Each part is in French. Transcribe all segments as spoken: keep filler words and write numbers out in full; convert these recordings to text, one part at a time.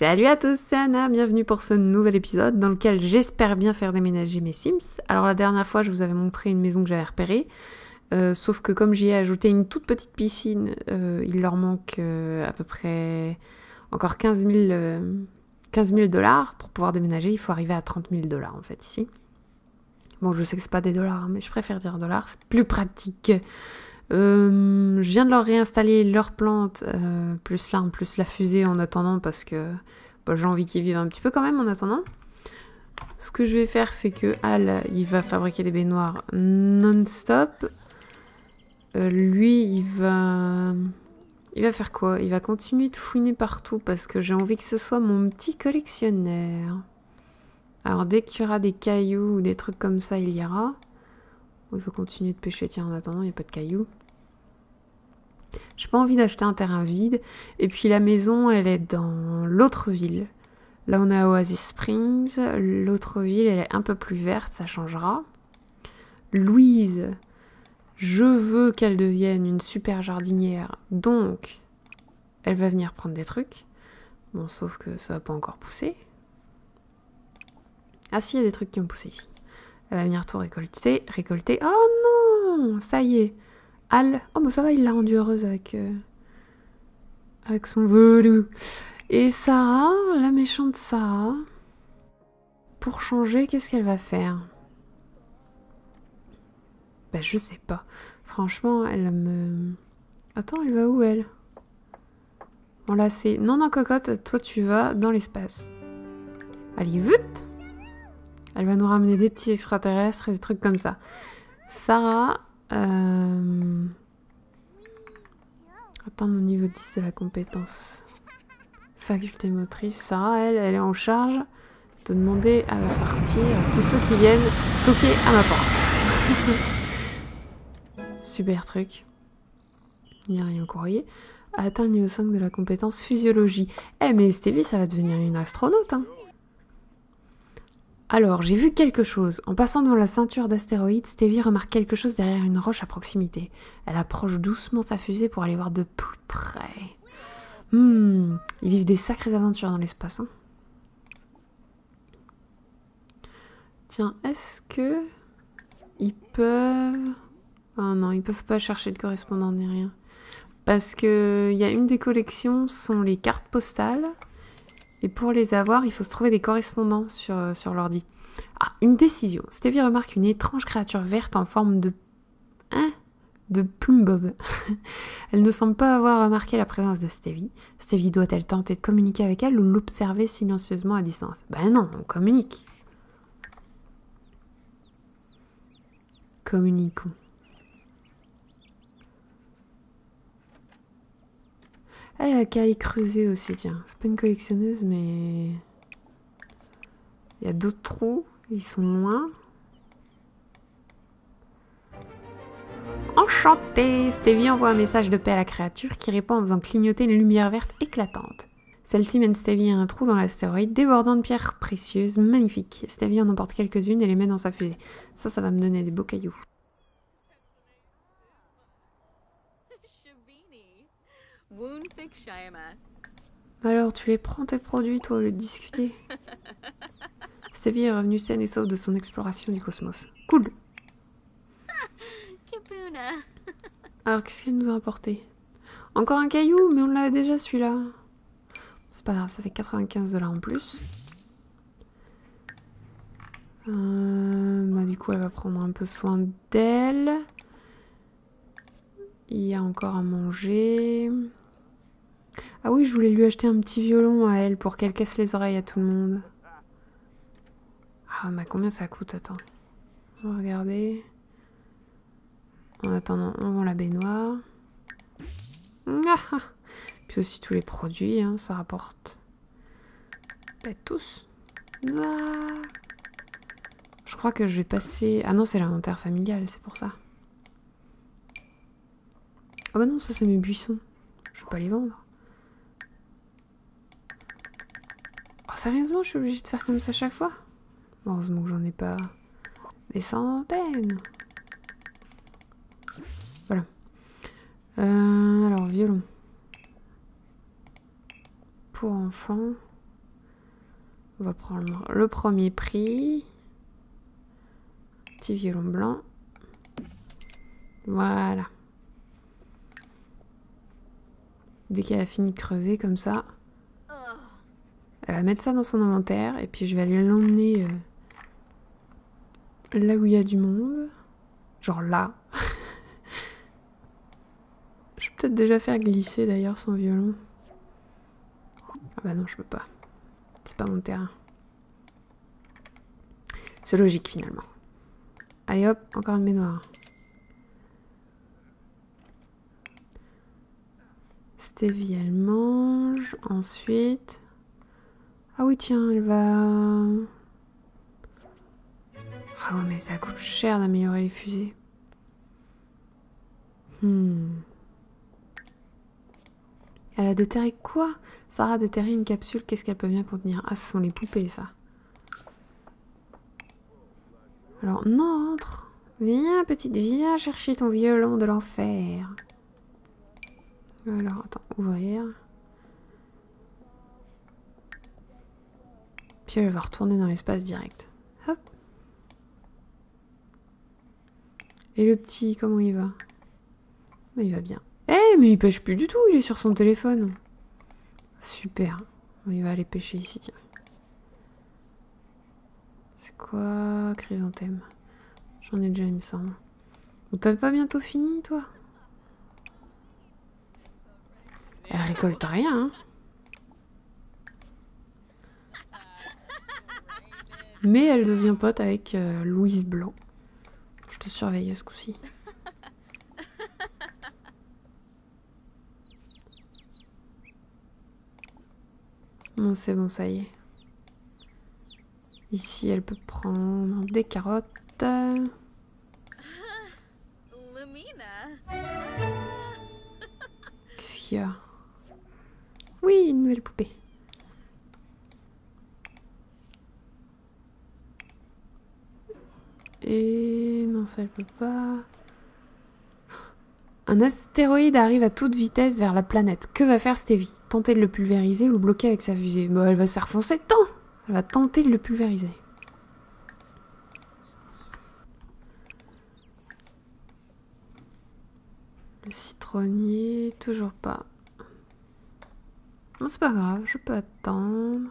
Salut à tous, c'est Anna, bienvenue pour ce nouvel épisode dans lequel j'espère bien faire déménager mes Sims. Alors la dernière fois je vous avais montré une maison que j'avais repérée, euh, sauf que comme j'y ai ajouté une toute petite piscine, euh, il leur manque euh, à peu près encore quinze mille dollars pour pouvoir déménager. Il faut arriver à trente mille dollars en fait ici. Bon, je sais que c'est pas des dollars, mais je préfère dire dollars, c'est plus pratique. Euh, je viens de leur réinstaller leur plante, euh, plus l'arme, plus la fusée en attendant, parce que bah, j'ai envie qu'ils vivent un petit peu quand même en attendant. Ce que je vais faire, c'est que Al, il va fabriquer des baignoires non-stop. Euh, lui, il va... Il va faire quoi? Il va continuer de fouiner partout, parce que j'ai envie que ce soit mon petit collectionneur. Alors dès qu'il y aura des cailloux ou des trucs comme ça, il y aura... Il faut continuer de pêcher. Tiens, en attendant, il n'y a pas de cailloux. J'ai pas envie d'acheter un terrain vide. Et puis la maison, elle est dans l'autre ville. Là, on a Oasis Springs. L'autre ville, elle est un peu plus verte. Ça changera. Louise, je veux qu'elle devienne une super jardinière. Donc, elle va venir prendre des trucs. Bon, sauf que ça va pas encore pousser. Ah si, il y a des trucs qui ont poussé ici. Elle va venir tout récolter, récolter. Oh non, ça y est. Al, oh bah ça va, il l'a rendue heureuse avec, euh, avec son velours. Et Sarah, la méchante Sarah, pour changer, qu'est-ce qu'elle va faire? Ben je sais pas. Franchement, elle me... Attends, elle va où elle? Bon là c'est... Non, non, cocotte, toi tu vas dans l'espace. Allez, vite! Elle va nous ramener des petits extraterrestres et des trucs comme ça. Sarah... Euh... Atteindre le niveau dix de la compétence. Faculté motrice. Sarah, elle, elle est en charge de demander à partir à tous ceux qui viennent toquer à ma porte. Super truc. Il n'y a rien au courrier. Atteindre le niveau cinq de la compétence physiologie. Eh hey, mais Stavy, ça va devenir une astronaute, hein. Alors, j'ai vu quelque chose. En passant devant la ceinture d'astéroïdes, Stavy remarque quelque chose derrière une roche à proximité. Elle approche doucement sa fusée pour aller voir de plus près. Hmm, ils vivent des sacrées aventures dans l'espace, hein. Tiens, est-ce que... Ils peuvent... Ah non, ils peuvent pas chercher de correspondant ni rien. Parce que... Il y a une des collections, sont les cartes postales... Et pour les avoir, il faut se trouver des correspondants sur, sur l'ordi. Ah, une décision. Stavy remarque une étrange créature verte en forme de... Hein? De plume bob. Elle ne semble pas avoir remarqué la présence de Stavy. Stavy doit-elle tenter de communiquer avec elle ou l'observer silencieusement à distance? Ben non, on communique. Communiquons. Elle a qu'à aller creuser aussi, tiens. C'est pas une collectionneuse, mais... Il y a d'autres trous. Ils sont loin. Enchantée! Stavy envoie un message de paix à la créature qui répond en faisant clignoter une lumière verte éclatante. Celle-ci mène Stavy à un trou dans l'astéroïde débordant de pierres précieuses, magnifiques. Stavy en emporte quelques-unes et les met dans sa fusée. Ça, ça va me donner des beaux cailloux. Alors, tu les prends tes produits, toi, au lieu de discuter. Stavy est revenue saine et sauve de son exploration du cosmos. Cool. Alors, qu'est-ce qu'elle nous a apporté? Encore un caillou, mais on l'a déjà, celui-là. C'est pas grave, ça fait quatre-vingt-quinze dollars en plus. Euh, bah, du coup, elle va prendre un peu soin d'elle. Il y a encore à manger... Ah oui, je voulais lui acheter un petit violon à elle pour qu'elle casse les oreilles à tout le monde. Ah, mais combien ça coûte? Attends. On va regarder. En attendant, on vend la baignoire. Ah, puis aussi tous les produits, hein, ça rapporte. Pas tous. Ah. Je crois que je vais passer... Ah non, c'est l'inventaire familial, c'est pour ça. Ah bah non, ça c'est mes buissons. Je peux pas les vendre. Sérieusement, je suis obligée de faire comme ça chaque fois? Bon, heureusement que j'en ai pas des centaines. Voilà. Euh, alors, violon. Pour enfants. On va prendre le premier prix. Petit violon blanc. Voilà. Dès qu'elle a fini de creuser comme ça, elle va mettre ça dans son inventaire et puis je vais aller l'emmener là où il y a du monde. Genre là. Je peux peut-être déjà faire glisser d'ailleurs son violon. Ah bah non, je peux pas. C'est pas mon terrain. C'est logique finalement. Allez hop, encore une baignoire. Stavy, elle mange. Ensuite... Ah oui, tiens, elle va... Ah ouais, mais ça coûte cher d'améliorer les fusées. Hmm. Elle a déterré quoi? Sarah a déterré une capsule, qu'est-ce qu'elle peut bien contenir? Ah, ce sont les poupées, ça. Alors, non, entre. Viens, petite, viens chercher ton violon de l'enfer. Alors, attends, ouvrir. Puis elle va retourner dans l'espace direct. Hop. Et le petit, comment il va? Il va bien. Eh, hey, mais il pêche plus du tout, il est sur son téléphone. Super. Il va aller pêcher ici, tiens. C'est quoi? Chrysanthème. J'en ai déjà, il me semble. T'as pas bientôt fini, toi? Elle récolte rien, hein. Mais elle devient pote avec euh, Louise Blanc. Je te surveillais ce coup-ci. Bon, c'est bon, ça y est. Ici, elle peut prendre des carottes. Qu'est-ce qu'il y a? Oui, une nouvelle poupée. Et non, ça elle peut pas. Un astéroïde arrive à toute vitesse vers la planète. Que va faire Stavy? Tenter de le pulvériser ou le bloquer avec sa fusée? Bah, elle va se faire foncer dedans. Elle va tenter de le pulvériser. Le citronnier, toujours pas. Bon, c'est pas grave, je peux attendre.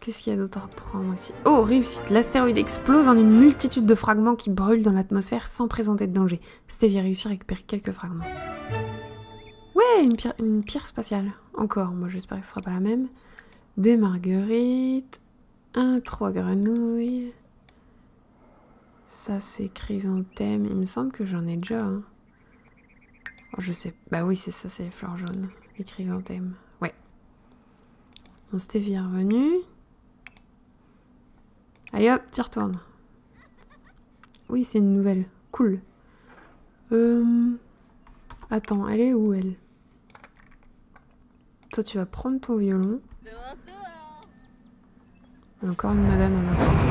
Qu'est-ce qu'il y a d'autre à prendre ici? Oh, réussite! L'astéroïde explose en une multitude de fragments qui brûlent dans l'atmosphère sans présenter de danger. Stavy a réussi à récupérer quelques fragments. Ouais, une pierre, une pierre spatiale. Encore, moi j'espère que ce sera pas la même. Des marguerites. Un, trois grenouilles. Ça c'est chrysanthème. Il me semble que j'en ai déjà. Hein. Oh, je sais. Bah oui, c'est ça, c'est les fleurs jaunes. Les chrysanthèmes. Bon, Stavy est revenu. Allez hop, t'y retournes. Oui, c'est une nouvelle. Cool. Euh... Attends, elle est où, elle? Toi, tu vas prendre ton violon. Et encore une madame à ma porte.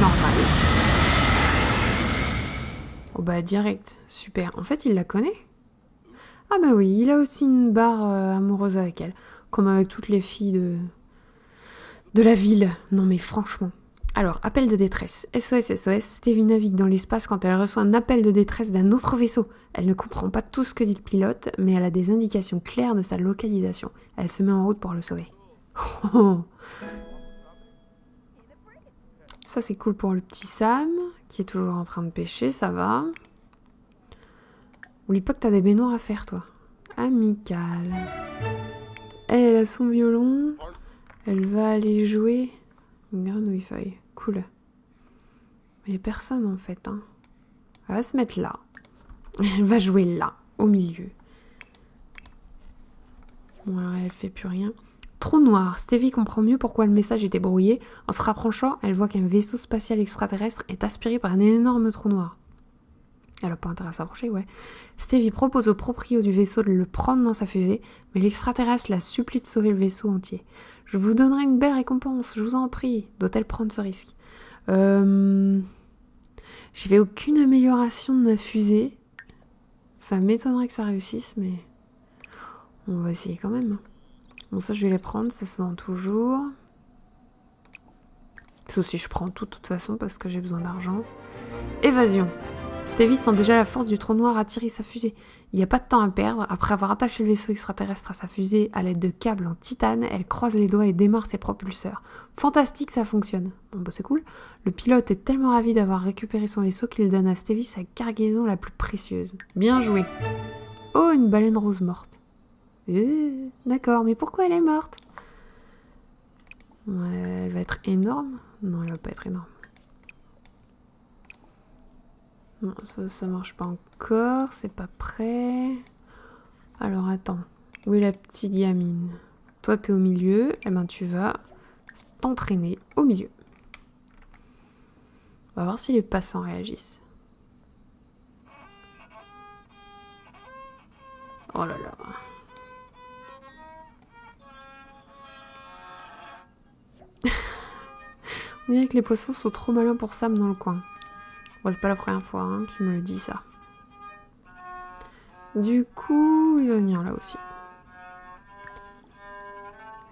Normal. Oh bah, direct. Super. En fait, il la connaît? Ah bah oui, il a aussi une barre euh, amoureuse avec elle. Comme avec toutes les filles de... de la ville. Non mais franchement. Alors, appel de détresse. S O S, S O S, Stavy navigue dans l'espace quand elle reçoit un appel de détresse d'un autre vaisseau. Elle ne comprend pas tout ce que dit le pilote, mais elle a des indications claires de sa localisation. Elle se met en route pour le sauver. Oh. Ça c'est cool pour le petit Sam, qui est toujours en train de pêcher, ça va. Oublie pas que t'as des baignoires à faire, toi. Amical. Elle a son violon, elle va aller jouer. Une grenouille feuille, cool. Mais il n'y a personne en fait. Hein. Elle va se mettre là. Elle va jouer là, au milieu. Bon alors elle fait plus rien. Trou noir, Stavy comprend mieux pourquoi le message était brouillé. En se rapprochant, elle voit qu'un vaisseau spatial extraterrestre est aspiré par un énorme trou noir. Elle n'a pas intérêt à s'approcher, ouais. Stavy propose au proprio du vaisseau de le prendre dans sa fusée, mais l'extraterrestre la supplie de sauver le vaisseau entier. Je vous donnerai une belle récompense, je vous en prie. Doit-elle prendre ce risque? Euh... J'ai fait aucune amélioration de ma fusée. Ça m'étonnerait que ça réussisse, mais... On va essayer quand même. Bon, ça, je vais les prendre, ça se vend toujours. Sauf si je prends tout de toute façon parce que j'ai besoin d'argent. Évasion. Stavy sent déjà la force du trou noir attirer sa fusée. Il n'y a pas de temps à perdre. Après avoir attaché le vaisseau extraterrestre à sa fusée à l'aide de câbles en titane, elle croise les doigts et démarre ses propulseurs. Fantastique, ça fonctionne. Bon, bah c'est cool. Le pilote est tellement ravi d'avoir récupéré son vaisseau qu'il donne à Stavy sa cargaison la plus précieuse. Bien joué. Oh, une baleine rose morte. Euh, D'accord, mais pourquoi elle est morte? Ouais, elle va être énorme. Non, elle va pas être énorme. Non, ça, ça marche pas encore. C'est pas prêt. Alors, attends. Où est la petite gamine? Toi, t'es au milieu. Eh ben, tu vas t'entraîner au milieu. On va voir si les passants réagissent. Oh là là. On dirait que les poissons sont trop malins pour Sam dans le coin. Bon, c'est pas la première fois hein, qu'il me le dit ça. Du coup, il va venir là aussi.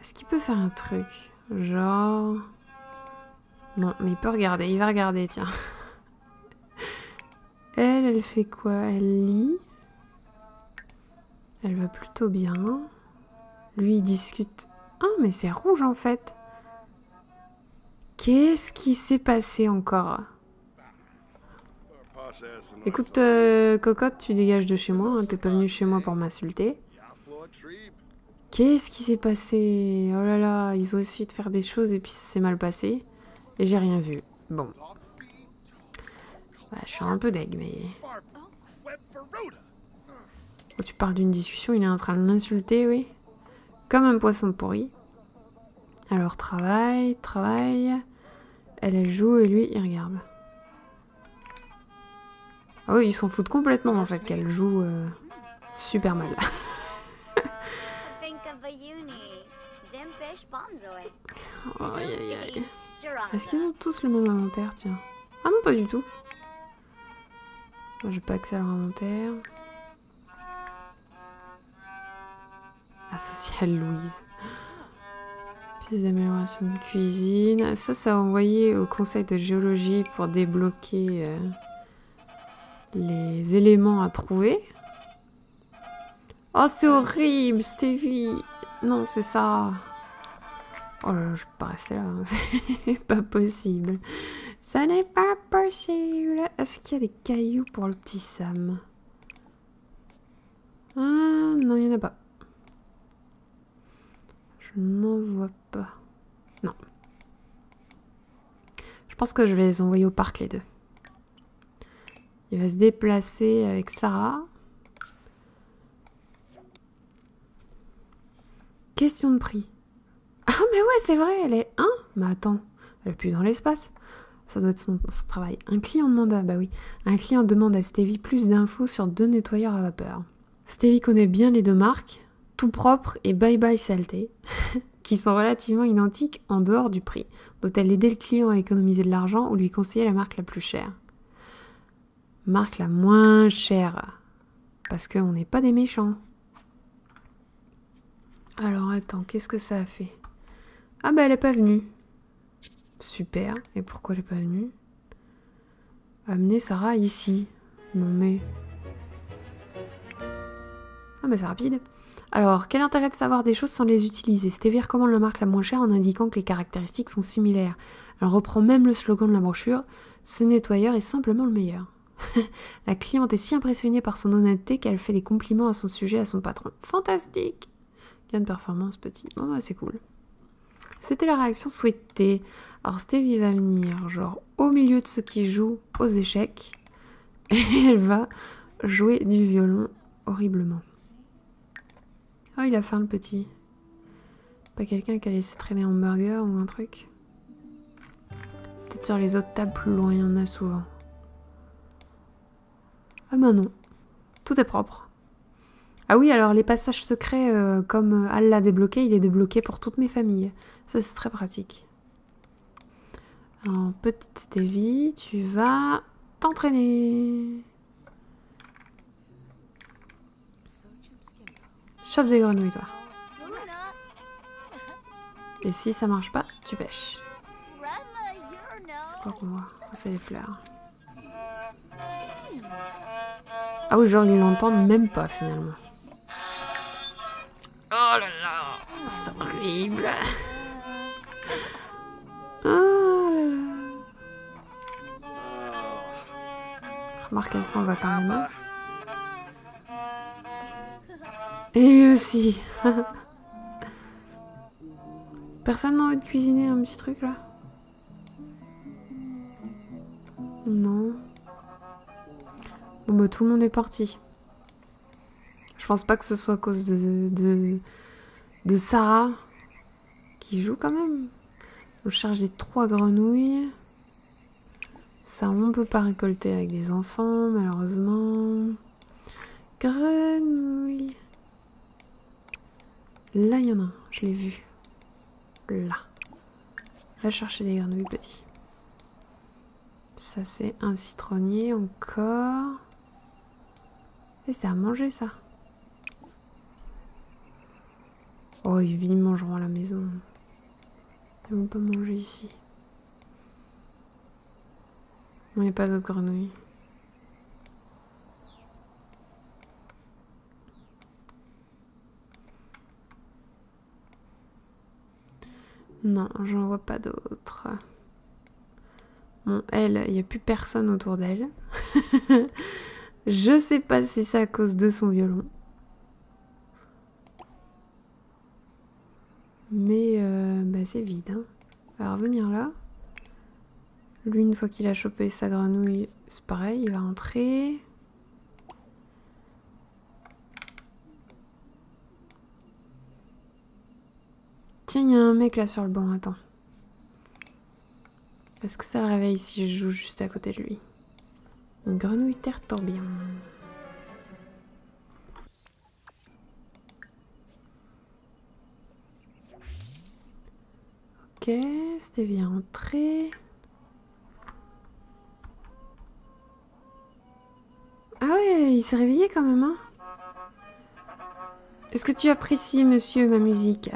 Est-ce qu'il peut faire un truc? Genre... Non, mais il peut regarder. Il va regarder, tiens. Elle, elle fait quoi? Elle lit. Elle va plutôt bien. Lui, il discute. Ah, mais c'est rouge en fait. Qu'est-ce qui s'est passé encore? Écoute, euh, Cocotte, tu dégages de chez moi. Hein, t'es pas venu chez moi pour m'insulter. Qu'est-ce qui s'est passé? Oh là là, ils ont essayé de faire des choses et puis ça s'est mal passé. Et j'ai rien vu. Bon. Bah, je suis un peu deg, mais... Quand tu parles d'une discussion, il est en train de l'insulter, oui. Comme un poisson pourri. Alors, travaille, travaille... Elle, elle joue et lui, il regarde. Ah oui, ils s'en foutent complètement en fait qu'elle joue euh, super mal. Oh, aïe, aïe. Est-ce qu'ils ont tous le même inventaire, tiens? Ah non, pas du tout. Moi, j'ai pas accès à leur inventaire. Associé à Louise. Piste d'amélioration de cuisine. Ça, ça a envoyé au conseil de géologie pour débloquer euh, les éléments à trouver. Oh, c'est horrible, Stavy. Non, c'est ça. Oh là là, je peux pas rester là. Hein. C'est pas possible. Ça n'est pas possible. Est-ce qu'il y a des cailloux pour le petit Sam? Ah, non, il n'y en a pas. Je n'en vois pas. Non. Je pense que je vais les envoyer au parc, les deux. Il va se déplacer avec Sarah. Question de prix. Ah, mais ouais, c'est vrai, elle est un. Mais attends, elle est plus dans l'espace. Ça doit être son, son travail. Un client demande à... Bah oui. Un client demande à Stavy plus d'infos sur deux nettoyeurs à vapeur. Stavy connaît bien les deux marques. Tout propre et bye bye saleté, qui sont relativement identiques en dehors du prix. Doit-elle aider le client à économiser de l'argent ou lui conseiller la marque la plus chère? Marque la moins chère, parce qu'on n'est pas des méchants. Alors attends, qu'est-ce que ça a fait? Ah bah elle est pas venue. Super, et pourquoi elle est pas venue? Amener Sarah ici. Non mais... Ah bah c'est rapide. Alors, quel intérêt de savoir des choses sans les utiliser? Stavy recommande la marque la moins chère en indiquant que les caractéristiques sont similaires. Elle reprend même le slogan de la brochure « Ce nettoyeur est simplement le meilleur ». La cliente est si impressionnée par son honnêteté qu'elle fait des compliments à son sujet, à son patron. Fantastique! Gain de performance petit. Bon bah c'est cool. C'était la réaction souhaitée. Alors Stavy va venir genre au milieu de ceux qui jouent aux échecs et elle va jouer du violon horriblement. Oh, il a faim, le petit. Pas quelqu'un qui a laissé traîner un hamburger ou un truc? Peut-être sur les autres tables plus loin, il y en a souvent. Ah ben non. Tout est propre. Ah oui, alors les passages secrets, euh, comme Al l'a débloqué, il est débloqué pour toutes mes familles. Ça, c'est très pratique. Alors, petite Stavy, tu vas t'entraîner. Chope des grenouilles, toi. Et si ça marche pas, tu pêches. pour moi. C'est les fleurs. Ah oui, genre ils l'entendent même pas finalement. Oh là là, c'est horrible. Oh là là. Remarque, elle s'en va quand même. Et lui aussi. Personne n'a envie de cuisiner un petit truc là? Non. Bon bah tout le monde est parti. Je pense pas que ce soit à cause de, de, de Sarah qui joue quand même. On cherche les trois grenouilles. Ça on peut pas récolter avec des enfants malheureusement. Grenouilles. Là il y en a un, je l'ai vu. Là. Va chercher des grenouilles petits. Ça c'est un citronnier encore. Et c'est à manger ça. Oh ils mangeront à la maison. Ils vont pas manger ici. Il n'y a pas d'autres grenouilles. Non, j'en vois pas d'autres. Bon, elle, il n'y a plus personne autour d'elle. Je sais pas si c'est à cause de son violon. Mais euh, bah, c'est vide. Hein. On va revenir là. Lui, une fois qu'il a chopé sa grenouille, c'est pareil, il va rentrer. Tiens, il y a un mec là sur le banc, attends. Est-ce que ça le réveille si je joue juste à côté de lui? Une grenouille terre tourbillon. Ok, Stavy est entrée. Ah ouais, il s'est réveillé quand même, hein? Est-ce que tu apprécies, monsieur, ma musique?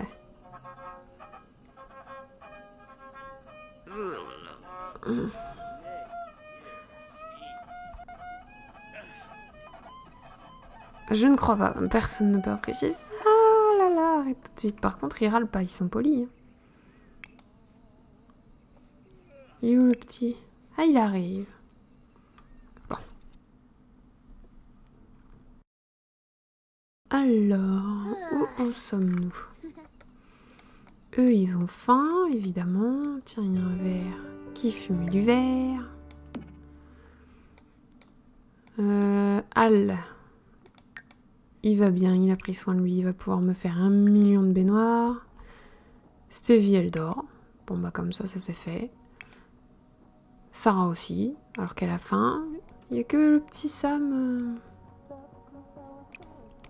Je ne crois pas, personne ne peut apprécier ça. Oh là là, arrête tout de suite. Par contre, ils râlent pas, ils sont polis. Il est où le petit? Ah, il arrive. Bon. Alors, où en sommes-nous? Eux, ils ont faim, évidemment. Tiens, il y a un verre. Qui fume du verre. Euh, Al. Il va bien, il a pris soin de lui, il va pouvoir me faire un million de baignoires. Stavy, elle dort. Bon bah comme ça, ça c'est fait. Sarah aussi, alors qu'elle a faim. Il n'y a que le petit Sam euh,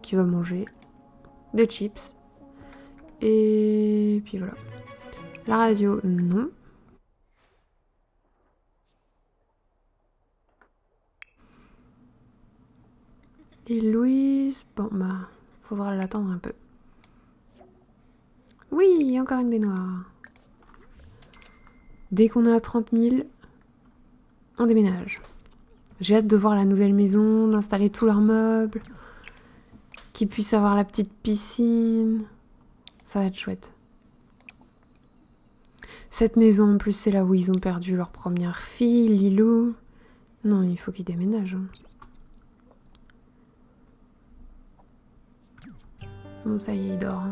qui va manger des chips. Et puis voilà. La radio, non. Et Louise, bon bah, faudra l'attendre un peu. Oui, encore une baignoire. Dès qu'on est à trente mille, on déménage. J'ai hâte de voir la nouvelle maison, d'installer tous leurs meubles, qu'ils puissent avoir la petite piscine. Ça va être chouette. Cette maison, en plus, c'est là où ils ont perdu leur première fille, Lilou. Non, il faut qu'ils déménagent. Hein. Bon, ça y est, il dort.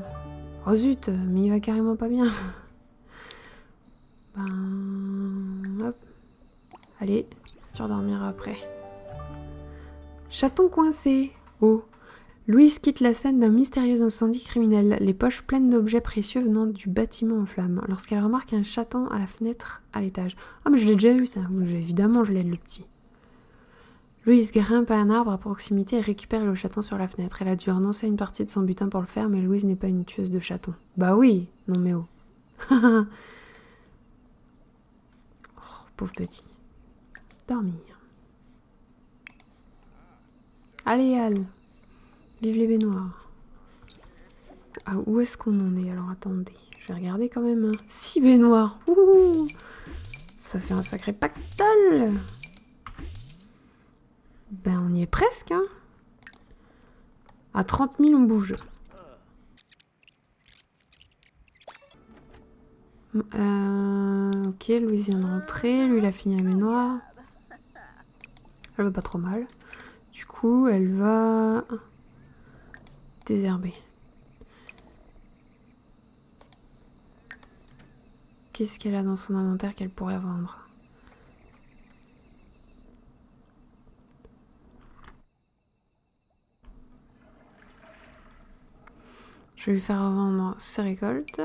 Oh zut, mais il va carrément pas bien. Ben... Hop. Allez, tu redormiras après. Chaton coincé. Oh. Louise quitte la scène d'un mystérieux incendie criminel, les poches pleines d'objets précieux venant du bâtiment en flammes, lorsqu'elle remarque un chaton à la fenêtre à l'étage. Ah, mais je l'ai déjà eu, ça. Évidemment, je l'ai, le petit. Louise grimpe à un arbre à proximité et récupère le chaton sur la fenêtre. Elle a dû renoncer à une partie de son butin pour le faire, mais Louise n'est pas une tueuse de chatons. Bah oui, non mais oh. Oh pauvre petit. Dormir. Allez, Al. Vive les baignoires. Ah, où est-ce qu'on en est? Alors attendez, je vais regarder quand même. Six baignoires. Ouh. Ça fait un sacré pactole. Ben, on y est presque, hein. À trente mille, on bouge. Euh, ok, Louise vient de rentrer. Lui, il a fini la mémoire. Elle va pas trop mal. Du coup, elle va... désherber. Qu'est-ce qu'elle a dans son inventaire qu'elle pourrait vendre? Je vais lui faire vendre ses récoltes.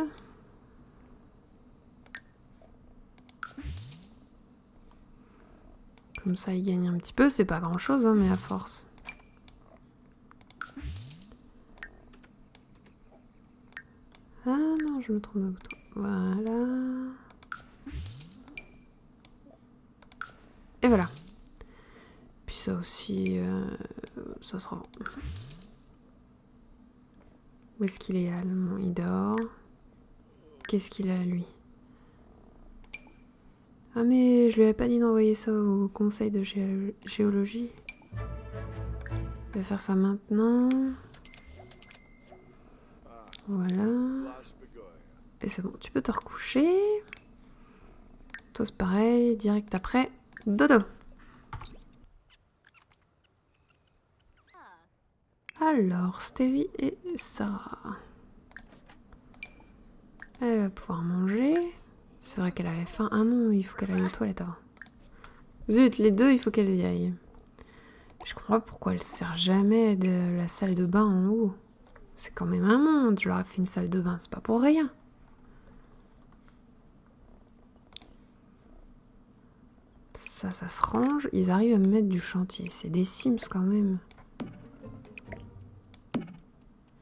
Comme ça, il gagne un petit peu. C'est pas grand-chose, hein, mais à force. Ah non, je me trompe de bouton. Voilà. Et voilà. Puis ça aussi, euh, ça sera bon. Où est-ce qu'il est, allemand? Il dort. Qu'est-ce qu'il a, lui? Ah mais je lui avais pas dit d'envoyer ça au conseil de gé géologie. Il va faire ça maintenant. Voilà. Et c'est bon, tu peux te recoucher. Toi c'est pareil, direct après, dodo. Alors, Stavy et Sarah. Elle va pouvoir manger. C'est vrai qu'elle avait faim. Ah non, il faut qu'elle aille aux toilettes avant. Zut, les deux, il faut qu'elles y aillent. Je comprends pas pourquoi elle ne sert jamais de la salle de bain en haut. C'est quand même un monde. Je leur ai fait une salle de bain, c'est pas pour rien. Ça, ça se range. Ils arrivent à me mettre du chantier. C'est des Sims quand même.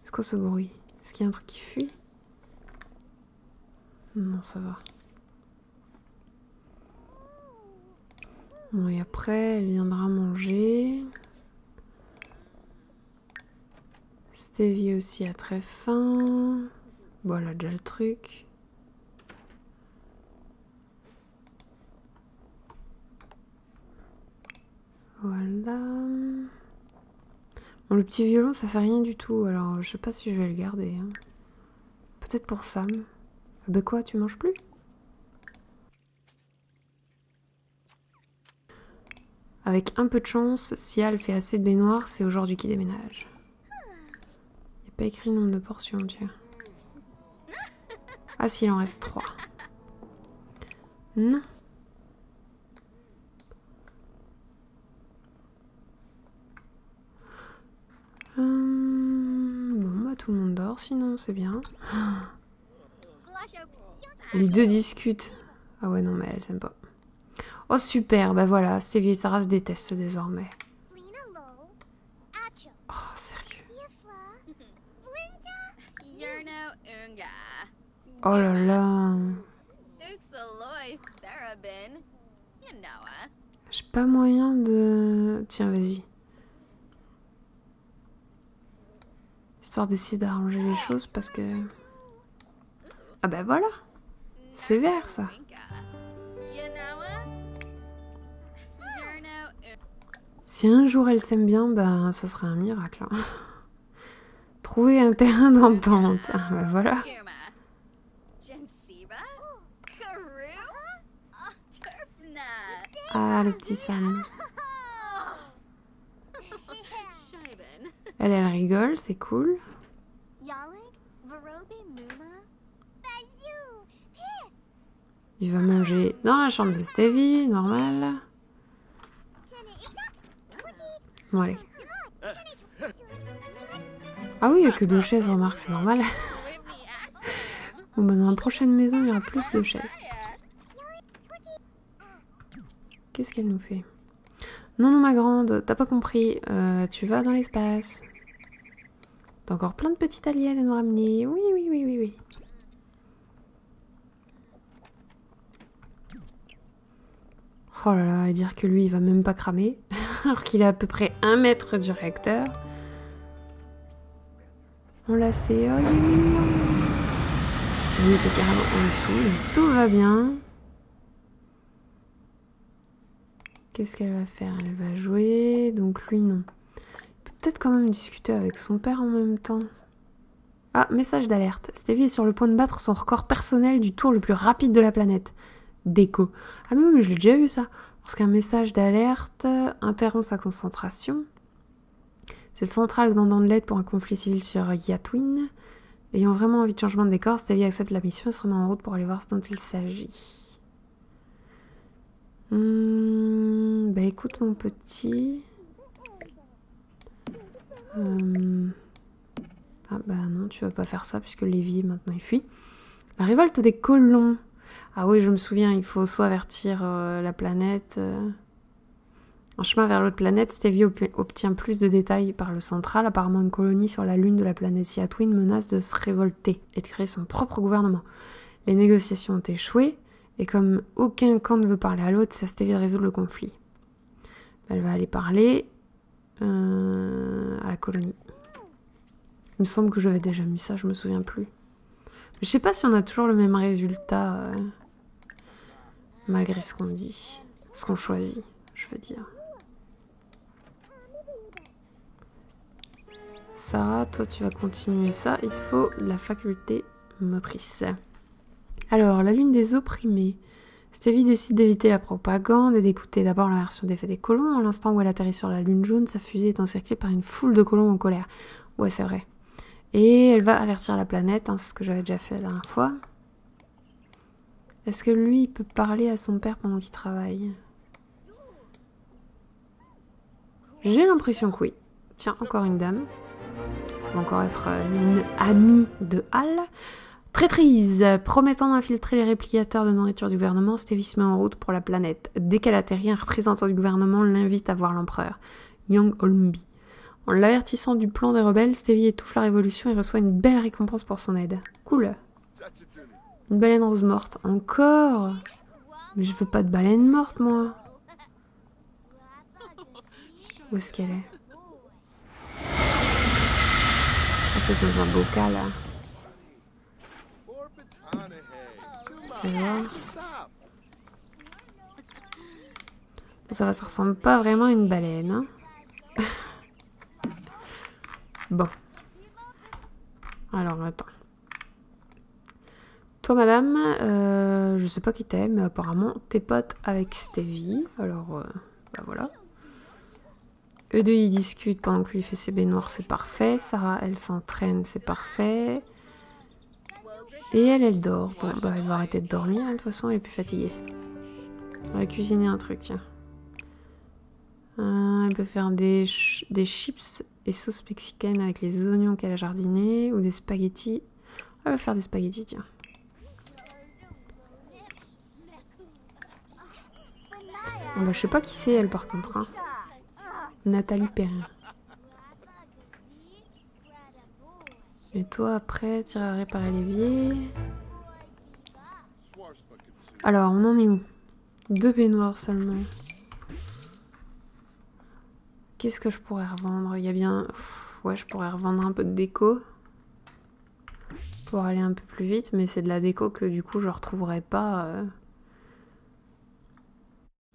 C'est quoi ce bruit? Est-ce qu'il y a un truc qui fuit? Non, ça va. Bon, et après, elle viendra manger. Stavy aussi a très faim. Bon, elle a déjà le truc. Voilà. Bon, le petit violon, ça fait rien du tout, alors je sais pas si je vais le garder. Hein. Peut-être pour Sam. Ben quoi, tu manges plus? Avec un peu de chance, si elle fait assez de baignoires, c'est aujourd'hui qu'il déménage. Il n'y a pas écrit le nombre de portions, tiens. Ah si, il en reste trois. Non. Hum, bon bah tout le monde dort sinon, c'est bien. Les deux discutent. Ah ouais non mais elle s'aime pas. Oh super, bah voilà, Stavy et Sarah se détestent désormais. Oh sérieux. Oh là là. J'ai pas moyen de... Tiens vas-y. Histoire d'essayer d'arranger les choses parce que... Ah bah voilà. Sévère ça. Si un jour elle s'aime bien, ben ce serait un miracle. Hein. Trouver un terrain d'entente. Ah bah voilà. Ah le petit Sam. Elle, elle rigole, c'est cool. Il va manger dans la chambre de Stavy, normal. Bon, allez. Ah oui, il n'y a que deux chaises, remarque, c'est normal. Bon, bah, dans la prochaine maison, il y aura plus de chaises. Qu'est-ce qu'elle nous fait? Non, non, ma grande, t'as pas compris. Euh, tu vas dans l'espace. T'as encore plein de petites alliés à nous ramener. Oui, oui, oui, oui, oui. Oh là là, et dire que lui, il va même pas cramer. Alors qu'il est à peu près un mètre du réacteur. On l'a c'est... Oh, il est mignon. Lui, il était carrément en dessous. Tout va bien. Qu'est-ce qu'elle va faire? Elle va jouer, donc lui non. Il peut peut-être quand même discuter avec son père en même temps. Ah, message d'alerte. Stavy est sur le point de battre son record personnel du tour le plus rapide de la planète. Déco. Ah mais oui, mais je l'ai déjà vu ça. Parce qu'un message d'alerte interrompt sa concentration. C'est le central demandant de l'aide pour un conflit civil sur Yatwin. Ayant vraiment envie de changement de décor, Stavy accepte la mission et se remet en route pour aller voir ce dont il s'agit. Hum, bah écoute mon petit. Hum. Ah bah non, tu vas pas faire ça puisque l'évier maintenant il fuit. La révolte des colons. Ah oui, je me souviens, il faut soit avertir euh, la planète. Euh... En chemin vers l'autre planète, Stavy ob obtient plus de détails par le central. Apparemment une colonie sur la lune de la planète Siatwin menace de se révolter et de créer son propre gouvernement. Les négociations ont échoué. Et comme aucun camp ne veut parler à l'autre, ça Stavy de résoudre le conflit. Elle va aller parler euh, à la colonie. Il me semble que j'avais déjà mis ça, je me souviens plus. Mais je sais pas si on a toujours le même résultat, euh, malgré ce qu'on dit, ce qu'on choisit, je veux dire. Sarah, toi tu vas continuer ça, il te faut la faculté motrice. Alors, la lune des opprimés. Stavy décide d'éviter la propagande et d'écouter d'abord la version des faits des colons. À l'instant où elle atterrit sur la lune jaune, sa fusée est encerclée par une foule de colons en colère. Ouais, c'est vrai. Et elle va avertir la planète, hein, c'est ce que j'avais déjà fait la dernière fois. Est-ce que lui, il peut parler à son père pendant qu'il travaille? J'ai l'impression que oui. Tiens, encore une dame. Ça va encore être une amie de Hal. Traîtrise, promettant d'infiltrer les réplicateurs de nourriture du gouvernement, Stavy se met en route pour la planète. Dès qu'elle atterrit, un représentant du gouvernement l'invite à voir l'empereur, Young Olumbi. En l'avertissant du plan des rebelles, Stavy étouffe la révolution et reçoit une belle récompense pour son aide. Cool. Une baleine rose morte. Encore? Mais je veux pas de baleine morte, moi. Où est-ce qu'elle est? Ah, c'est dans un bocal, là. Alors. Ça va, ça ressemble pas vraiment à une baleine. Hein. Bon. Alors, attends. Toi, madame, euh, je sais pas qui t'es, mais apparemment, t'es pote avec Stavy. Alors, euh, bah voilà. Eux deux, ils discutent pendant que lui fait ses baignoires, c'est parfait. Sarah, elle s'entraîne, c'est parfait. Et elle, elle dort. Bon, bah elle va arrêter de dormir, hein, de toute façon, elle est plus fatiguée. On va cuisiner un truc, tiens. Euh, elle peut faire des, ch des chips et sauce mexicaine avec les oignons qu'elle a jardinés, ou des spaghettis. Elle va faire des spaghettis, tiens. Bon, bah, je sais pas qui c'est, elle, par contre. Hein. Nathalie Perrin. Et toi, après, tirer à réparer l'évier. Alors, on en est où? Deux baignoires seulement. Qu'est-ce que je pourrais revendre? Il y a bien... Pff, ouais, je pourrais revendre un peu de déco. Pour aller un peu plus vite, mais c'est de la déco que du coup, je retrouverai pas... Euh...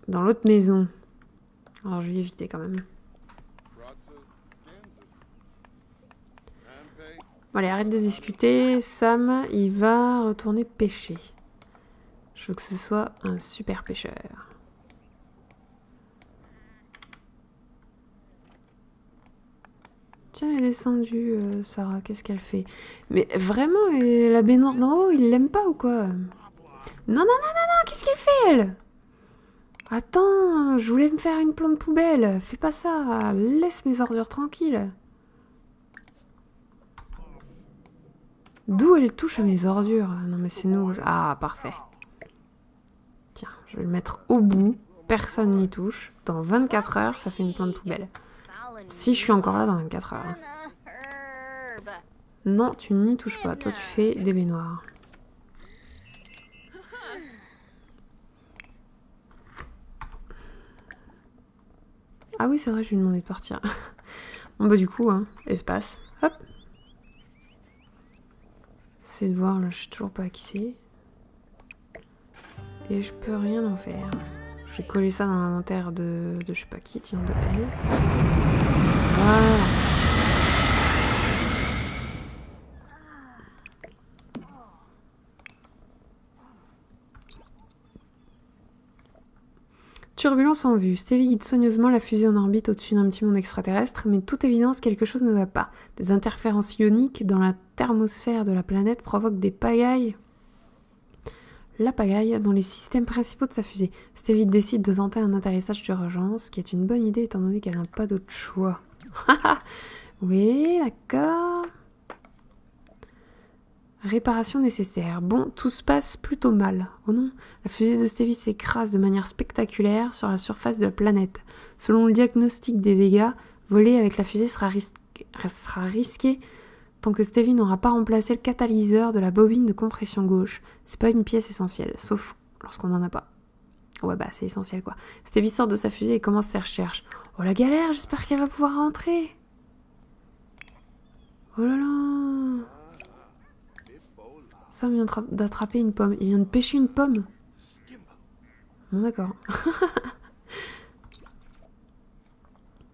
dans l'autre maison. Alors, je vais éviter quand même. Allez, arrête de discuter. Sam, il va retourner pêcher. Je veux que ce soit un super pêcheur. Tiens, elle est descendue, euh, Sarah. Qu'est-ce qu'elle fait? Mais vraiment, la baignoire d'en haut, il l'aime pas ou quoi? Non, non, non, non, non. Qu'est-ce qu'elle fait, elle? Attends, je voulais me faire une plante poubelle. Fais pas ça. Laisse mes ordures tranquilles. D'où elle touche à mes ordures? Non mais c'est nous. Ah, parfait. Tiens, je vais le mettre au bout. Personne n'y touche. Dans vingt-quatre heures, ça fait une plante poubelle. Si je suis encore là dans vingt-quatre heures. Non, tu n'y touches pas. Toi, tu fais des baignoires. Ah oui, c'est vrai, je lui ai demandé de partir. Bon bah du coup, hein, espace. Hop. C'est de voir, là, je sais toujours pas qui c'est. Et je peux rien en faire. Je vais coller ça dans l'inventaire de, de je sais pas qui, tiens, de elle. Voilà. Turbulence en vue. Stavy guide soigneusement la fusée en orbite au-dessus d'un petit monde extraterrestre, mais de toute évidence, quelque chose ne va pas. Des interférences ioniques dans la thermosphère de la planète provoquent des pagailles. La pagaille dans les systèmes principaux de sa fusée. Stavy décide de tenter un atterrissage d'urgence, qui est une bonne idée étant donné qu'elle n'a pas d'autre choix. Oui, d'accord. Réparation nécessaire. Bon, tout se passe plutôt mal. Oh non, la fusée de Stavy s'écrase de manière spectaculaire sur la surface de la planète. Selon le diagnostic des dégâts, voler avec la fusée sera, ris sera risqué tant que Stavy n'aura pas remplacé le catalyseur de la bobine de compression gauche. C'est pas une pièce essentielle, sauf lorsqu'on n'en a pas. Ouais bah c'est essentiel quoi. Stavy sort de sa fusée et commence ses recherches. Oh la galère, j'espère qu'elle va pouvoir rentrer. Oh là là. Sam vient d'attraper une pomme. Il vient de pêcher une pomme. Bon, d'accord.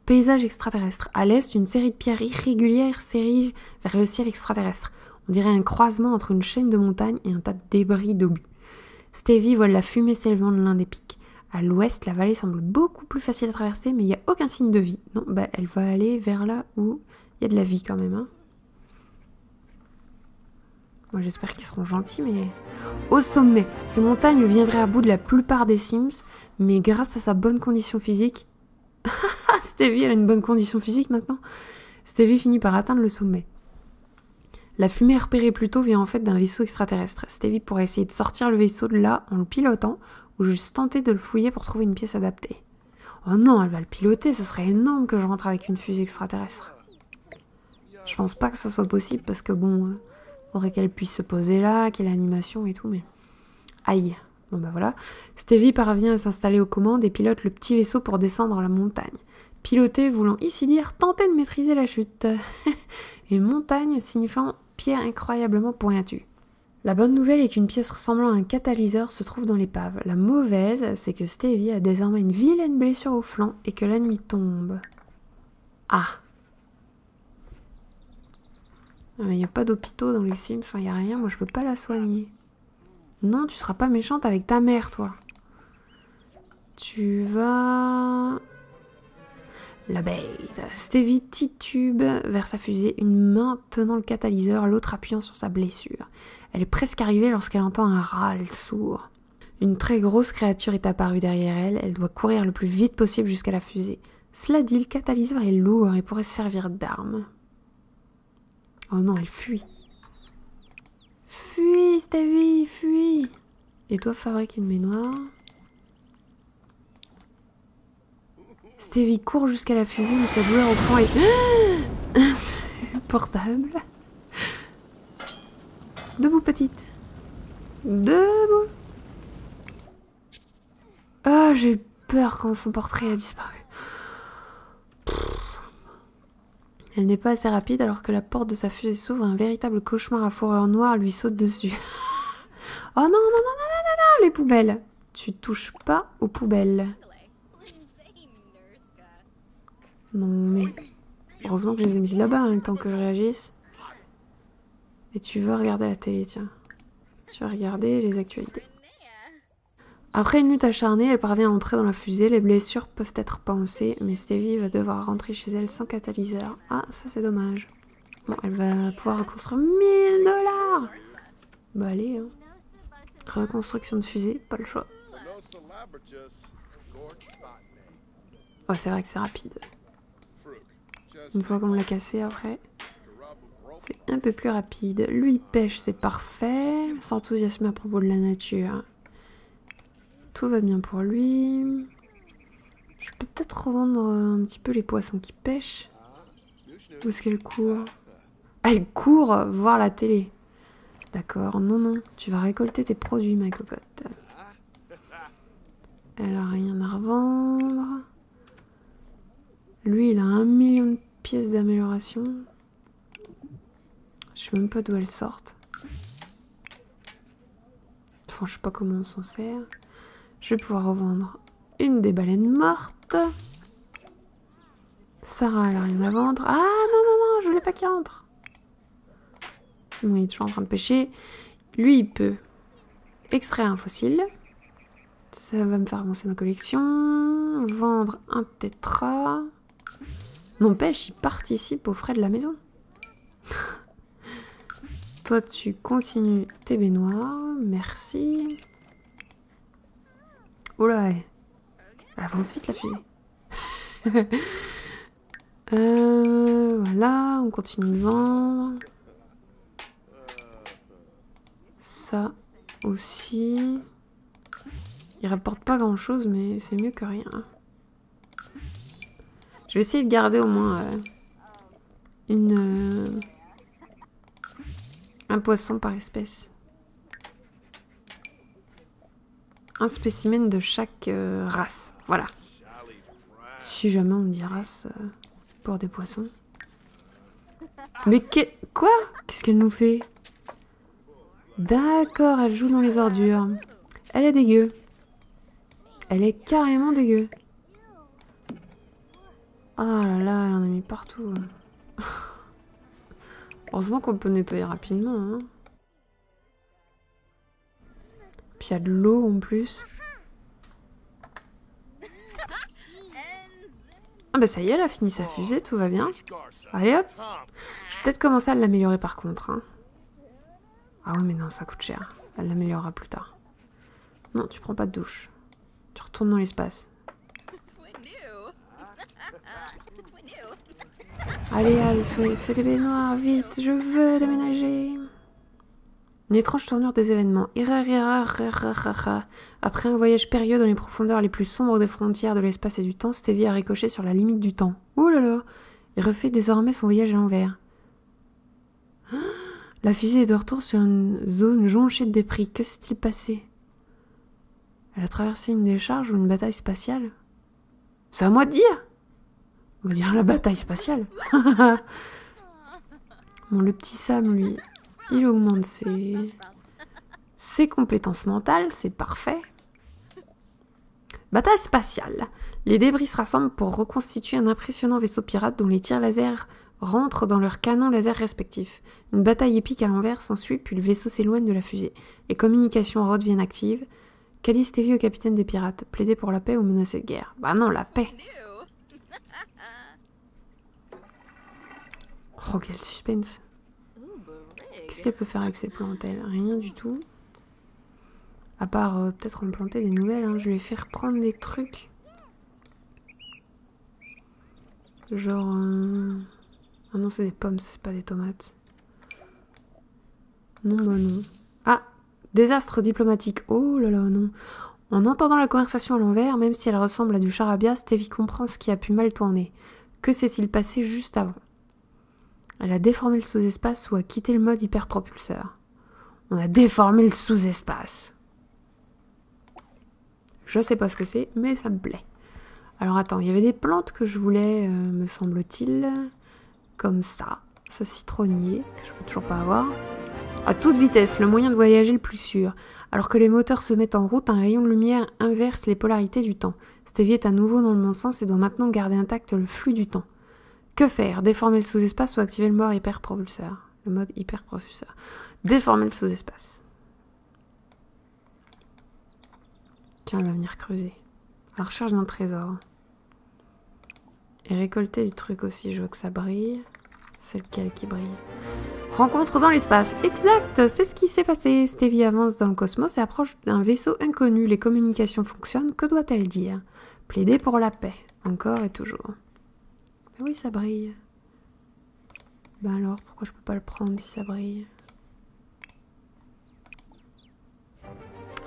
Paysage extraterrestre. À l'est, une série de pierres irrégulières s'érige vers le ciel extraterrestre. On dirait un croisement entre une chaîne de montagnes et un tas de débris d'obus. Stavy voit la fumée s'élevant de l'un des pics. À l'ouest, la vallée semble beaucoup plus facile à traverser, mais il n'y a aucun signe de vie. Non, bah, elle va aller vers là où il y a de la vie quand même, hein. Moi j'espère qu'ils seront gentils, mais... Au sommet, ces montagnes viendraient à bout de la plupart des Sims, mais grâce à sa bonne condition physique... Stavy, elle a une bonne condition physique maintenant. Stavy finit par atteindre le sommet. La fumée repérée plus tôt vient en fait d'un vaisseau extraterrestre. Stavy pourrait essayer de sortir le vaisseau de là en le pilotant, ou juste tenter de le fouiller pour trouver une pièce adaptée. Oh non, elle va le piloter, ça serait énorme que je rentre avec une fusée extraterrestre. Je pense pas que ça soit possible, parce que bon... Euh... faudrait qu'elle puisse se poser là, qu'elle ait l'animation et tout, mais... Aïe. Bon bah voilà. Stavy parvient à s'installer aux commandes et pilote le petit vaisseau pour descendre la montagne. Piloter voulant ici dire tenter de maîtriser la chute. Et montagne signifiant pierre incroyablement pointue. La bonne nouvelle est qu'une pièce ressemblant à un catalyseur se trouve dans l'épave. La mauvaise, c'est que Stavy a désormais une vilaine blessure au flanc et que la nuit tombe. Ah. Mais il n'y a pas d'hôpitaux dans les Sims, enfin il n'y a rien, moi je peux pas la soigner. Non, tu seras pas méchante avec ta mère, toi. Tu vas... La bête. Stavy titube vers sa fusée, une main tenant le catalyseur, l'autre appuyant sur sa blessure. Elle est presque arrivée lorsqu'elle entend un râle sourd. Une très grosse créature est apparue derrière elle, elle doit courir le plus vite possible jusqu'à la fusée. Cela dit, le catalyseur est lourd et pourrait servir d'arme. Oh non, elle fuit. Fuis, Stavy, fuis. Et toi, fabrique une baignoire. Stavy court jusqu'à la fusée, mais sa douleur au fond est insupportable. Debout, petite. Debout. Ah, oh, j'ai eu peur quand son portrait a disparu. Elle n'est pas assez rapide alors que la porte de sa fusée s'ouvre, un véritable cauchemar à fourrure noire lui saute dessus. Oh non, non, non, non, non, non, non, les poubelles. Tu touches pas aux poubelles. Non mais... Heureusement que je les ai mises là-bas, hein, le temps que je réagisse. Et tu vas regarder la télé, tiens. Tu vas regarder les actualités. Après une lutte acharnée, elle parvient à entrer dans la fusée, les blessures peuvent être pansées, mais Stavy va devoir rentrer chez elle sans catalyseur. Ah, ça c'est dommage. Bon, elle va pouvoir reconstruire mille dollars. Bah allez, hein. Reconstruction de fusée, pas le choix. Oh, c'est vrai que c'est rapide. Une fois qu'on l'a cassé après, c'est un peu plus rapide. Lui, il pêche, c'est parfait. S'enthousiasme à propos de la nature. Tout va bien pour lui. Je peux peut-être revendre un petit peu les poissons qui pêchent. Où est-ce qu'elle court? Elle court voir la télé. D'accord, non, non. Tu vas récolter tes produits, ma cocotte. Elle a rien à revendre. Lui, il a un million de pièces d'amélioration. Je sais même pas d'où elles sortent. Enfin, je sais pas comment on s'en sert. Je vais pouvoir revendre une des baleines mortes. Sarah, elle a rien à vendre. Ah non, non, non, je voulais pas qu'il rentre. Bon, il est toujours en train de pêcher. Lui, il peut extraire un fossile. Ça va me faire avancer ma collection. Vendre un tétra. N'empêche, il participe aux frais de la maison. Toi, tu continues tes baignoires. Merci. Oh là, elle avance vite la fusée. euh, voilà, on continue de vendre. Ça aussi. Il rapporte pas grand chose, mais c'est mieux que rien. Je vais essayer de garder au moins euh, une, euh, un poisson par espèce. Un spécimen de chaque euh, race. Voilà. Si jamais on dit race euh, pour des poissons. Mais qu'est... Quoi ? Qu'est-ce qu'elle nous fait ? D'accord, elle joue dans les ordures. Elle est dégueu. Elle est carrément dégueu. Oh là là, elle en a mis partout. Heureusement qu'on peut nettoyer rapidement. Hein. Puis il y a de l'eau en plus. Ah bah ça y est, elle a fini sa fusée, tout va bien. Allez hop. Je vais peut-être commencer à l'améliorer par contre. Hein. Ah ouais mais non, ça coûte cher. Elle l'améliorera plus tard. Non, tu prends pas de douche. Tu retournes dans l'espace. Allez, allez, fais, fais des baignoires, vite, je veux déménager. Une étrange tournure des événements. Après un voyage périlleux dans les profondeurs les plus sombres des frontières de l'espace et du temps, Stavy a ricoché sur la limite du temps. Ouh là là. Il refait désormais son voyage à l'envers. La fusée est de retour sur une zone jonchée de débris. Que s'est-il passé? Elle a traversé une décharge ou une bataille spatiale? C'est à moi de dire! On va dire la bataille spatiale. Bon, le petit Sam, lui, il augmente ses, ses compétences mentales, c'est parfait. Bataille spatiale. Les débris se rassemblent pour reconstituer un impressionnant vaisseau pirate dont les tirs laser rentrent dans leurs canons laser respectifs. Une bataille épique à l'envers s'ensuit, puis le vaisseau s'éloigne de la fusée. Les communications redeviennent actives. Qu'a dit Stavy au capitaine des pirates? Plaider pour la paix ou menacer de guerre? Bah non, la paix. Oh, quel suspense. Qu'est-ce qu'elle peut faire avec ses plantes, elle? Rien du tout. À part euh, peut-être en planter des nouvelles. Hein. Je vais faire prendre des trucs. Genre... Euh... Ah non, c'est des pommes, c'est pas des tomates. Non, bah non. Ah! Désastre diplomatique. Oh là là, non. En entendant la conversation à l'envers, même si elle ressemble à du charabia, Stavy comprend ce qui a pu mal tourner. Que s'est-il passé juste avant? Elle a déformé le sous-espace ou a quitté le mode hyperpropulseur. On a déformé le sous-espace. Je sais pas ce que c'est, mais ça me plaît. Alors attends, il y avait des plantes que je voulais, euh, me semble-t-il. Comme ça. Ce citronnier, que je peux toujours pas avoir. À toute vitesse, le moyen de voyager le plus sûr. Alors que les moteurs se mettent en route, un rayon de lumière inverse les polarités du temps. Stavy est à nouveau dans le bon sens et doit maintenant garder intact le flux du temps. Que faire? Déformer le sous-espace ou activer le mode hyperpropulseur? Le mode hyperprocesseur. Déformer le sous-espace. Tiens, elle va venir creuser. À la recherche d'un trésor. Et récolter des trucs aussi. Je vois que ça brille. C'est lequel qui brille? Rencontre dans l'espace. Exact! C'est ce qui s'est passé. Stavy avance dans le cosmos et approche d'un vaisseau inconnu. Les communications fonctionnent. Que doit-elle dire? Plaider pour la paix. Encore et toujours. Oui, ça brille. Ben alors, pourquoi je peux pas le prendre si ça brille?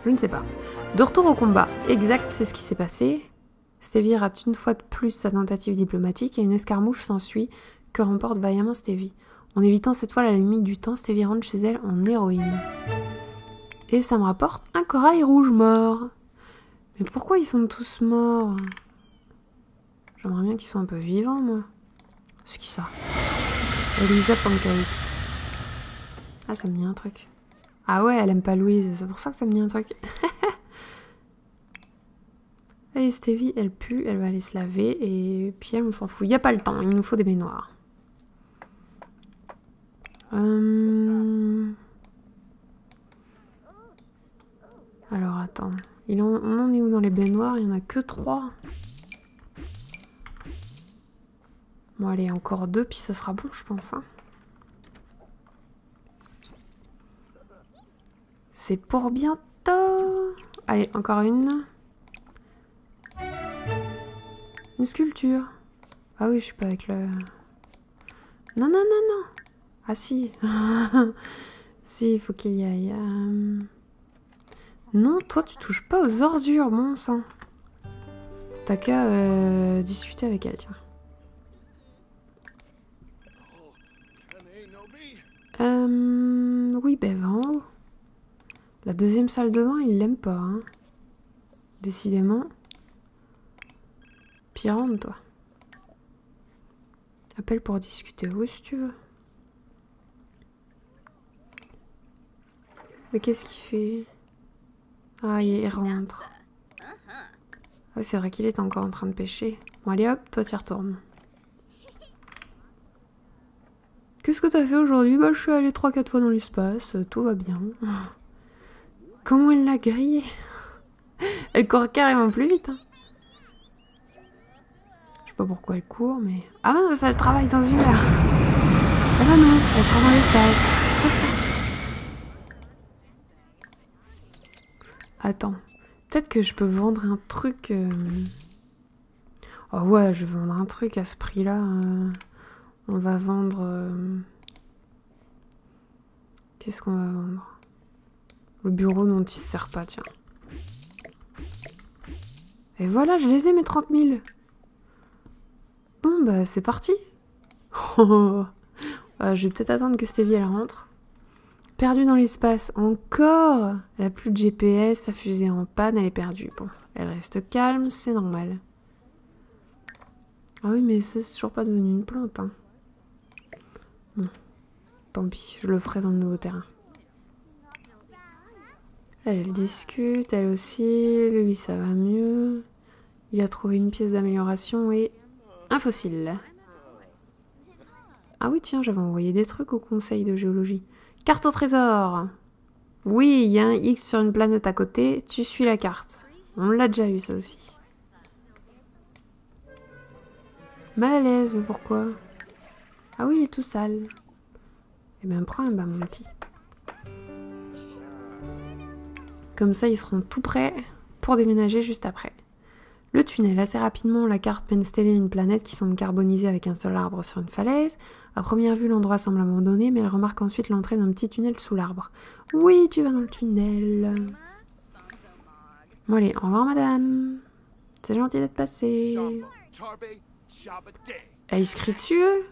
Je ne sais pas. De retour au combat. Exact, c'est ce qui s'est passé. Stavy rate une fois de plus sa tentative diplomatique et une escarmouche s'ensuit que remporte vaillamment Stavy. En évitant cette fois la limite du temps, Stavy rentre chez elle en héroïne. Et ça me rapporte un corail rouge mort. Mais pourquoi ils sont tous morts? J'aimerais bien qu'ils soient un peu vivants, moi. C'est qui ça? Elisa Pancakes. Ah, ça me dit un truc. Ah ouais, elle aime pas Louise, c'est pour ça que ça me dit un truc. Allez Stavy, elle pue, elle va aller se laver et puis elle, on s'en fout. Il n'y a pas le temps, il nous faut des baignoires. Euh... Alors attends, il en... on en est où dans les baignoires? Il n'y en a que trois. Bon allez, encore deux, puis ça sera bon je pense. Hein. C'est pour bientôt. Allez, encore une. Une sculpture. Ah oui, je suis pas avec le... Non, non, non, non. Ah si. Si, il faut qu'il y aille. Euh... Non, toi tu touches pas aux ordures, mon sang. T'as qu'à euh, discuter avec elle, tiens. Euh... Oui, ben, en haut. La deuxième salle de bain, il l'aime pas, hein. Décidément. Rentre toi. Appelle pour discuter. Oui, si tu veux. Mais qu'est-ce qu'il fait? Ah, il rentre. Oh, c'est vrai qu'il est encore en train de pêcher. Bon, allez hop, toi tu retournes. Qu'est-ce que t'as fait aujourd'hui? Bah, je suis allée trois quatre fois dans l'espace. Tout va bien. Comment elle l'a grillé? Elle court carrément plus vite. Hein. Pourquoi elle court, mais... Ah non, ça, elle travaille dans une heure. Ah ben non, elle sera dans l'espace. Attends, peut-être que je peux vendre un truc... Euh... Oh ouais, je vais vendre un truc à ce prix-là. Euh... On va vendre... Euh... Qu'est-ce qu'on va vendre? Le bureau dont tu ne sers pas, tiens. Et voilà, je les ai, mes trente mille. Bon, bah, c'est parti. euh, je vais peut-être attendre que Stavy, elle rentre. Perdue dans l'espace, encore. Elle n'a plus de G P S, sa fusée en panne, elle est perdue. Bon, elle reste calme, c'est normal. Ah oui, mais c'est toujours pas devenu une plante. Hein. Bon, tant pis, je le ferai dans le nouveau terrain. Elle, elle discute, elle aussi. Lui, ça va mieux. Il a trouvé une pièce d'amélioration et... un fossile. Ah oui, tiens, j'avais envoyé des trucs au conseil de géologie. Carte au trésor. Oui, il y a un X sur une planète à côté. Tu suis la carte. On l'a déjà eu, ça aussi. Mal à l'aise, mais pourquoi? Ah oui, il est tout sale. Eh bien, prends un bain, mon petit. Comme ça, ils seront tout prêts pour déménager juste après. Le tunnel, assez rapidement, la carte mène Stavy à une planète qui semble carbonisée avec un seul arbre sur une falaise. À première vue, l'endroit semble abandonné, mais elle remarque ensuite l'entrée d'un petit tunnel sous l'arbre. Oui, tu vas dans le tunnel. Bon allez, au revoir madame. C'est gentil d'être passé. Elle, il se crie dessus, eux?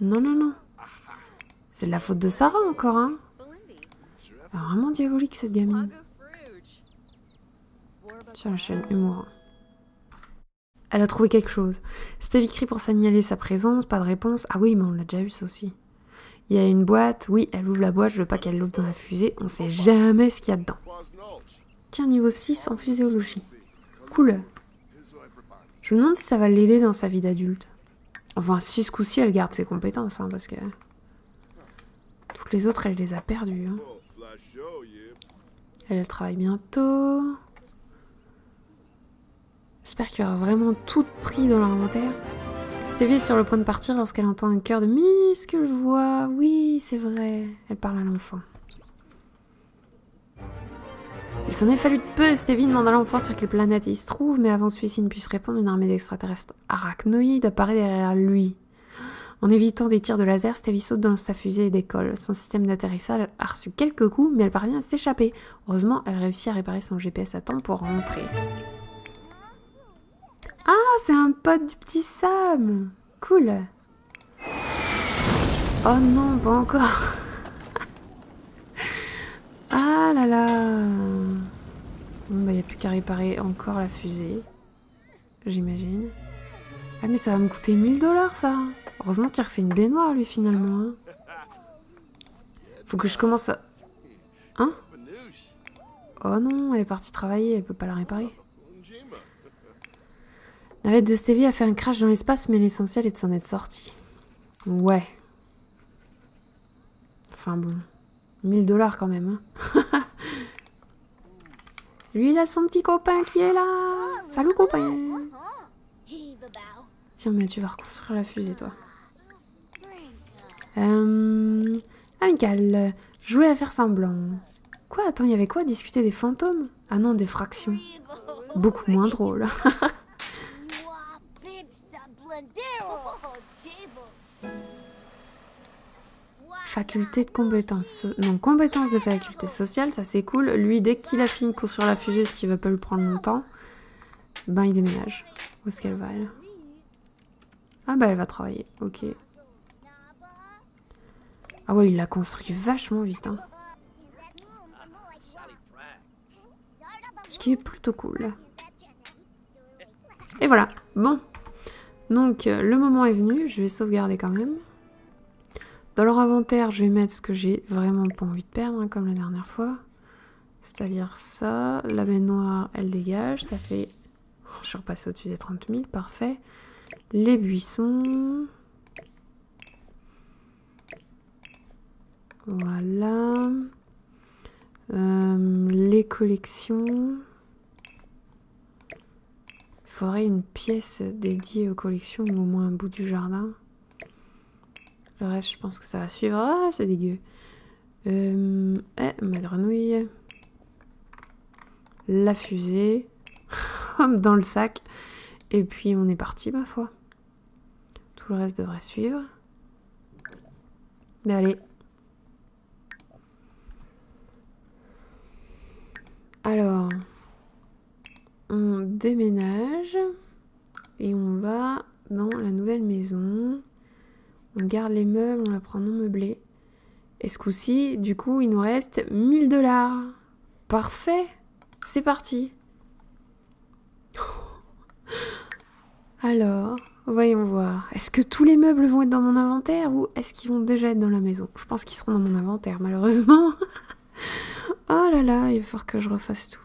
Non, non, non. C'est de la faute de Sarah encore, hein? Elle est vraiment diabolique, cette gamine. Sur la chaîne Humour. Elle a trouvé quelque chose. Stavy crie pour signaler sa présence, pas de réponse. Ah oui, mais on l'a déjà eu ça aussi. Il y a une boîte, oui, elle ouvre la boîte, je veux pas qu'elle l'ouvre dans la fusée, on sait jamais ce qu'il y a dedans. Tiens, niveau six en fuséologie. Cool. Je me demande si ça va l'aider dans sa vie d'adulte. Enfin, si ce coup-ci, elle garde ses compétences, hein, parce que... toutes les autres, elle les a perdues. Hein. Elle travaille bientôt... J'espère qu'il y aura vraiment tout pris dans leur inventaire. Stavy est sur le point de partir lorsqu'elle entend un cœur de minuscule voix. Oui, c'est vrai. Elle parle à l'enfant. Il s'en est fallu de peu. Stavy demande à l'enfant sur quelle planète il se trouve, mais avant celui-ci ne puisse répondre, une armée d'extraterrestres arachnoïdes apparaît derrière lui. En évitant des tirs de laser, Stavy saute dans sa fusée et décolle. Son système d'atterrissage a reçu quelques coups, mais elle parvient à s'échapper. Heureusement, elle réussit à réparer son G P S à temps pour rentrer. Ah, c'est un pote du petit Sam. Cool. Oh non, pas encore. Ah là là. Bon, bah, il n'y a plus qu'à réparer encore la fusée. J'imagine. Ah, mais ça va me coûter mille dollars, ça. Heureusement qu'il refait une baignoire, lui, finalement. Hein. Faut que je commence à... Hein? Oh non, elle est partie travailler, elle peut pas la réparer. La navette de Stavy a fait un crash dans l'espace, mais l'essentiel est de s'en être sorti. Ouais. Enfin bon. mille dollars quand même. Hein. Lui, il a son petit copain qui est là. Salut copain. Tiens, mais tu vas reconstruire la fusée, toi. Euh... Amical. Jouer à faire semblant. Quoi? Attends, il y avait quoi? Discuter des fantômes? Ah non, des fractions. Beaucoup moins drôle. Faculté de compétences. Non, compétences de faculté sociale, ça c'est cool. Lui, dès qu'il a fini de construire la fusée, ce qui va pas lui prendre longtemps, ben il déménage. Où est-ce qu'elle va, elle? Ah bah ben, elle va travailler, ok. Ah ouais, il l'a construit vachement vite, hein. Ce qui est plutôt cool. Et voilà, bon. Donc, le moment est venu, je vais sauvegarder quand même. Dans leur inventaire, je vais mettre ce que j'ai vraiment pas envie de perdre, hein, comme la dernière fois. C'est-à-dire ça, la baignoire, elle dégage, ça fait... Oh, je suis repassée au-dessus des trente mille, parfait. Les buissons... Voilà. Euh, les collections. Il faudrait une pièce dédiée aux collections ou au moins un bout du jardin. Le reste, je pense que ça va suivre. Ah, c'est dégueu. Euh, eh, ma grenouille. La fusée. Dans le sac. Et puis, on est parti, ma foi. Tout le reste devrait suivre. Mais allez. Alors, on déménage et on va dans la nouvelle maison. On garde les meubles, on la prend non meublée. Et ce coup-ci, du coup, il nous reste mille dollars. Parfait, c'est parti. Alors, voyons voir. Est-ce que tous les meubles vont être dans mon inventaire ou est-ce qu'ils vont déjà être dans la maison? Je pense qu'ils seront dans mon inventaire, malheureusement. Oh là là, il va falloir que je refasse tout.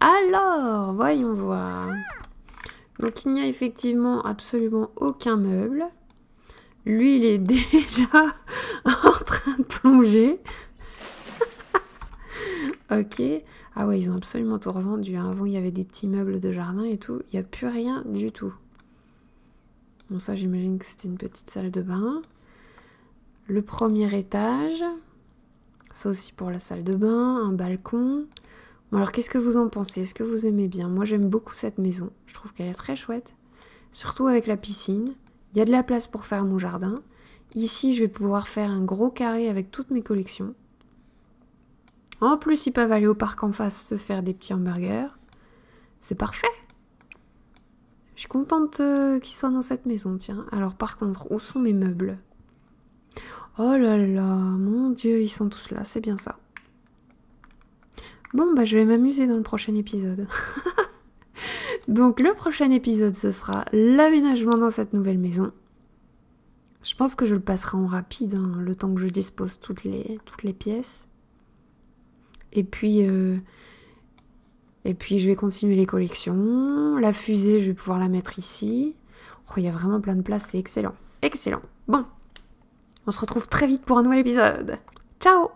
Alors, voyons voir. Donc il n'y a effectivement absolument aucun meuble. Lui, il est déjà en train de plonger. Ok. Ah ouais, ils ont absolument tout revendu. Avant, il y avait des petits meubles de jardin et tout. Il n'y a plus rien du tout. Bon, ça, j'imagine que c'était une petite salle de bain. Le premier étage, ça aussi pour la salle de bain, un balcon. Bon alors qu'est-ce que vous en pensez? Est-ce que vous aimez bien? Moi j'aime beaucoup cette maison, je trouve qu'elle est très chouette. Surtout avec la piscine, il y a de la place pour faire mon jardin. Ici je vais pouvoir faire un gros carré avec toutes mes collections. En plus ils peuvent aller au parc en face se faire des petits hamburgers. C'est parfait! Je suis contente qu'ils soient dans cette maison, tiens. Alors par contre, où sont mes meubles? Oh là là, mon Dieu, ils sont tous là, c'est bien ça. Bon, bah je vais m'amuser dans le prochain épisode. Donc le prochain épisode, ce sera l'aménagement dans cette nouvelle maison. Je pense que je le passerai en rapide, hein, le temps que je dispose toutes les, toutes les pièces. Et puis, euh, et puis, je vais continuer les collections. La fusée, je vais pouvoir la mettre ici. Oh, il y a vraiment plein de place, c'est excellent. Excellent. Bon. On se retrouve très vite pour un nouvel épisode. Ciao!